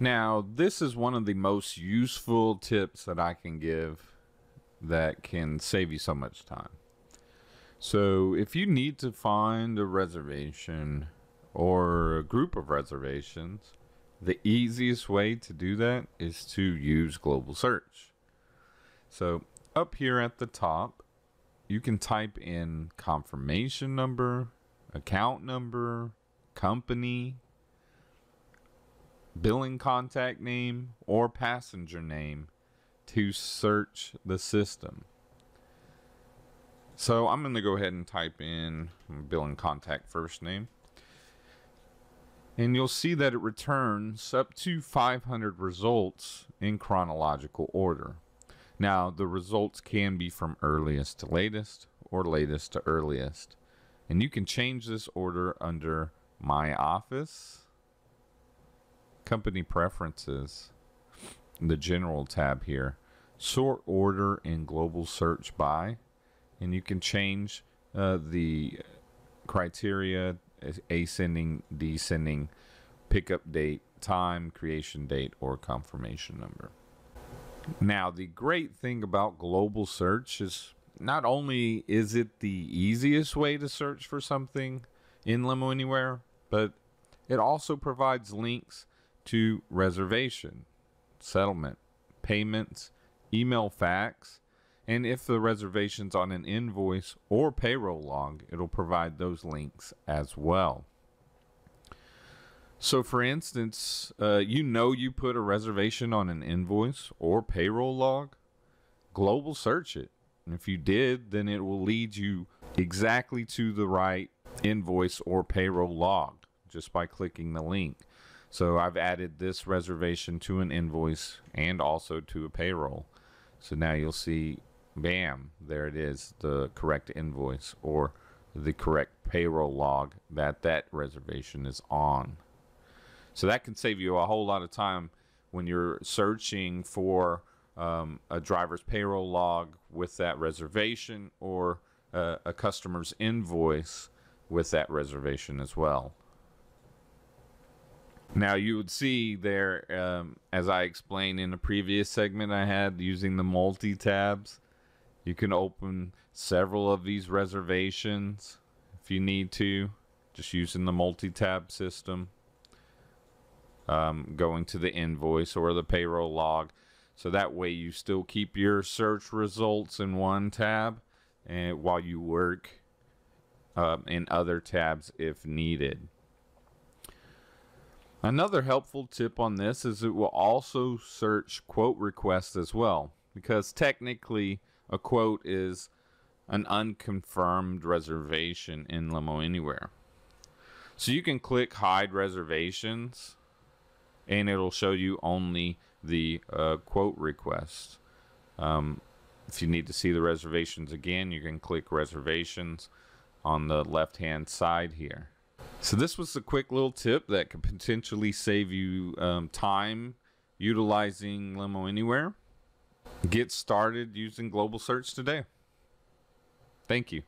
Now, this is one of the most useful tips that I can give that can save you so much time. So if you need to find a reservation or a group of reservations, the easiest way to do that is to use global search. So up here at the top, you can type in confirmation number, account number, company, billing contact name, or passenger name to search the system. So I'm going to go ahead and type in billing contact first name, and you'll see that it returns up to 500 results in chronological order. Now, the results can be from earliest to latest or latest to earliest, and you can change this order under My Office, Company Preferences, the General tab here, Sort Order in Global Search By, and you can change the criteria, ascending, descending, pickup date, time, creation date, or confirmation number. Now, the great thing about global search is not only is it the easiest way to search for something in Limo Anywhere, but it also provides links to reservation, settlement, payments, email, fax, and if the reservation's on an invoice or payroll log, it'll provide those links as well. So for instance, you put a reservation on an invoice or payroll log, global search it. And if you did, then it will lead you exactly to the right invoice or payroll log just by clicking the link. So I've added this reservation to an invoice and also to a payroll. So now you'll see, bam, there it is, the correct invoice or the correct payroll log that that reservation is on. So that can save you a whole lot of time when you're searching for a driver's payroll log with that reservation or a customer's invoice with that reservation as well. Now you would see there, as I explained in a previous segment I had using the multi-tabs, you can open several of these reservations if you need to, just using the multi-tab system, going to the invoice or the payroll log. So that way you still keep your search results in one tab and while you work in other tabs if needed. Another helpful tip on this is it will also search quote requests as well, because technically a quote is an unconfirmed reservation in Limo Anywhere. So you can click hide reservations and it'll show you only the quote requests. If you need to see the reservations again, you can click reservations on the left hand side here. So this was a quick little tip that could potentially save you time utilizing Limo Anywhere. Get started using global search today. Thank you.